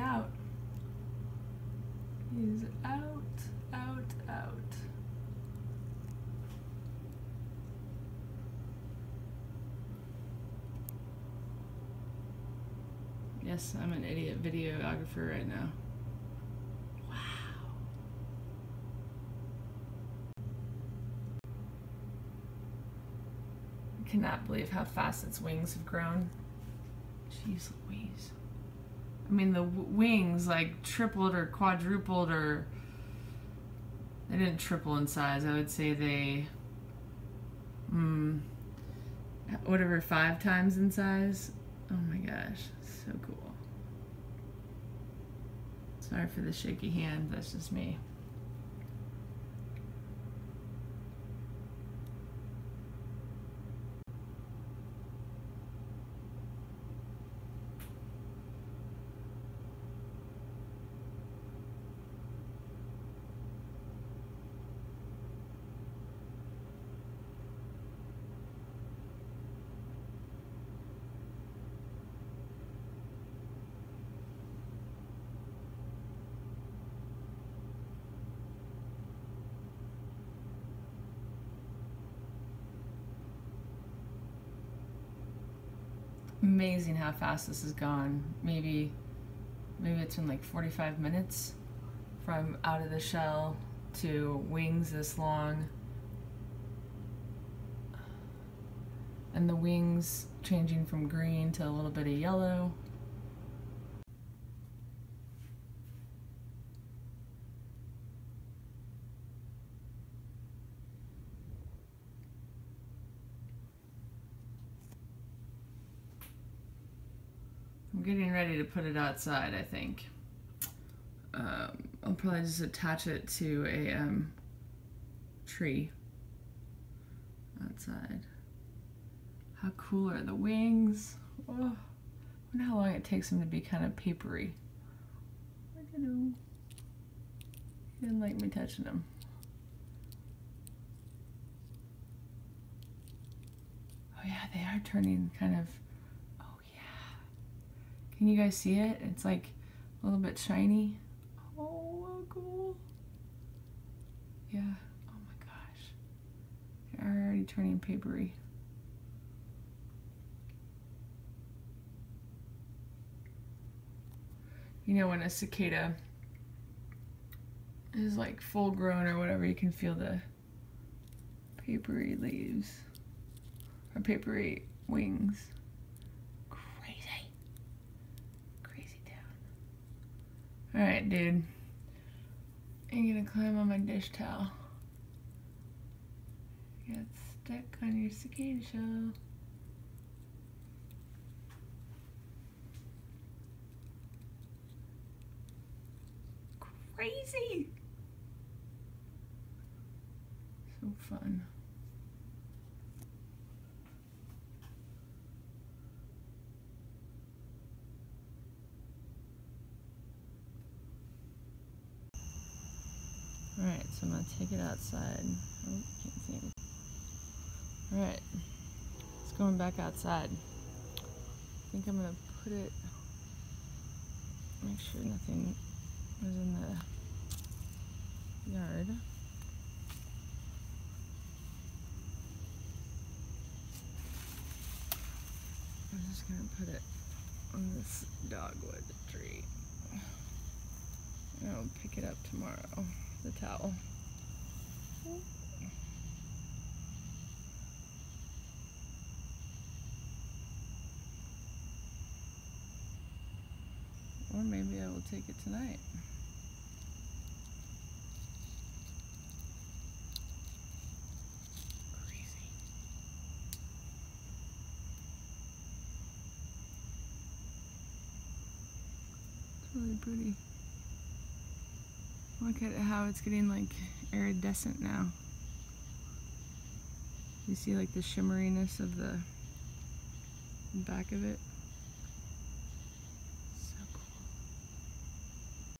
out. He's out. Yes, I'm an idiot videographer right now. Wow. I cannot believe how fast its wings have grown. Jeez Louise. I mean, the wings like tripled or quadrupled, or they didn't triple in size. I would say they, whatever, 5 times in size. Oh my gosh, so cool. Sorry for the shaky hand, that's just me. Amazing how fast this has gone. Maybe it's been like 45 minutes from out of the shell to wings this long. And the wings changing from green to a little bit of yellow. I'm getting ready to put it outside, I think. I'll probably just attach it to a tree outside. How cool are the wings? Oh, I wonder how long it takes them to be kind of papery. I don't know. He didn't like me touching them. Oh yeah, they are turning kind of. Can you guys see it? It's like a little bit shiny. Oh, how cool. Yeah, oh my gosh. They're already turning papery. You know when a cicada is like full grown or whatever, you can feel the papery leaves or papery wings. Alright, dude. I'm gonna climb on my dish towel. You got stuck on your cicada shell. Crazy! So fun. Alright, so I'm going to take it outside. Oh, can't see anything. Alright, it's going back outside. I think I'm going to put it, make sure nothing was in the yard. I'm just going to put it on this dogwood tree. And I'll pick it up tomorrow. The towel. Or maybe I will take it tonight. Crazy. It's really pretty. Look at how it's getting like iridescent now. You see like the shimmeriness of the back of it.